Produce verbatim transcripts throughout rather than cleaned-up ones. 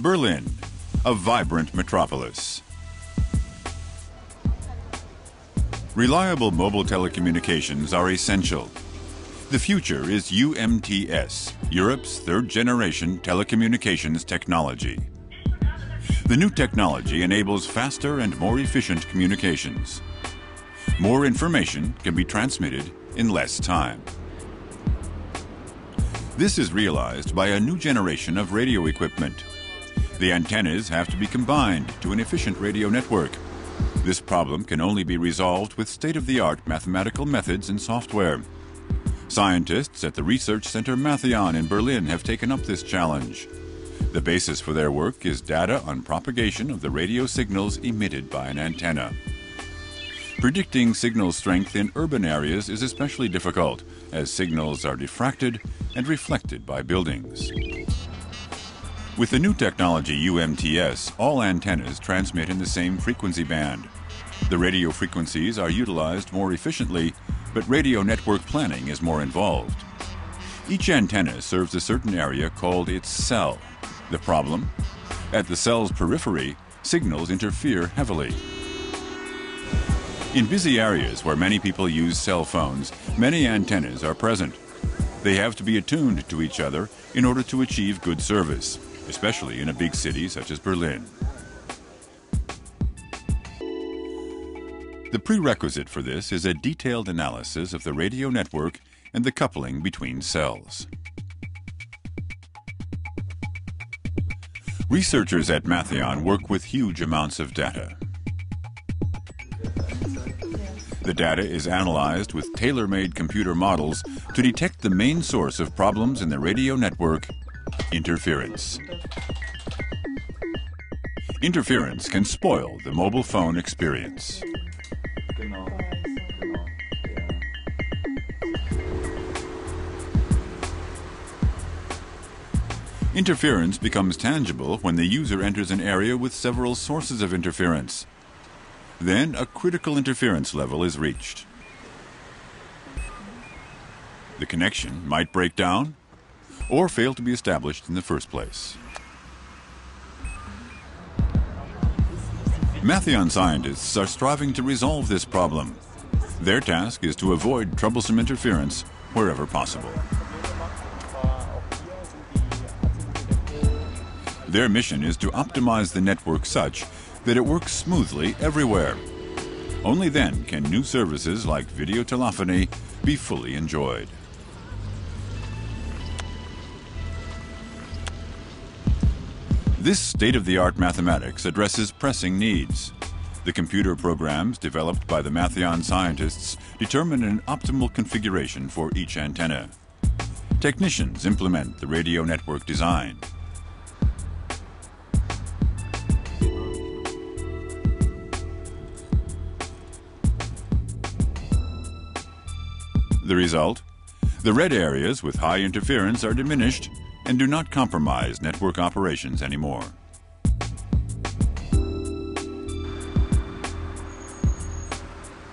Berlin, a vibrant metropolis. Reliable mobile telecommunications are essential. The future is U M T S, Europe's third-generation telecommunications technology. The new technology enables faster and more efficient communications. More information can be transmitted in less time. This is realized by a new generation of radio equipment. The antennas have to be combined to an efficient radio network. This problem can only be resolved with state-of-the-art mathematical methods and software. Scientists at the research center Matheon in Berlin have taken up this challenge. The basis for their work is data on propagation of the radio signals emitted by an antenna. Predicting signal strength in urban areas is especially difficult, as signals are diffracted and reflected by buildings. With the new technology U M T S, all antennas transmit in the same frequency band. The radio frequencies are utilized more efficiently, but radio network planning is more involved. Each antenna serves a certain area called its cell. The problem? At the cell's periphery, signals interfere heavily. In busy areas where many people use cell phones, many antennas are present. They have to be attuned to each other in order to achieve good service, especially in a big city such as Berlin. The prerequisite for this is a detailed analysis of the radio network and the coupling between cells. Researchers at Matheon work with huge amounts of data. The data is analyzed with tailor-made computer models to detect the main source of problems in the radio network: interference. Interference can spoil the mobile phone experience. Interference becomes tangible when the user enters an area with several sources of interference. Then a critical interference level is reached. The connection might break down or fail to be established in the first place. Matheon scientists are striving to resolve this problem. Their task is to avoid troublesome interference wherever possible. Their mission is to optimize the network such that it works smoothly everywhere. Only then can new services like video telephony be fully enjoyed. This state-of-the-art mathematics addresses pressing needs. The computer programs developed by the Matheon scientists determine an optimal configuration for each antenna. Technicians implement the radio network design. The result? The red areas with high interference are diminished and do not compromise network operations anymore.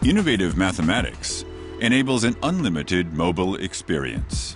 Innovative mathematics enables an unlimited mobile experience.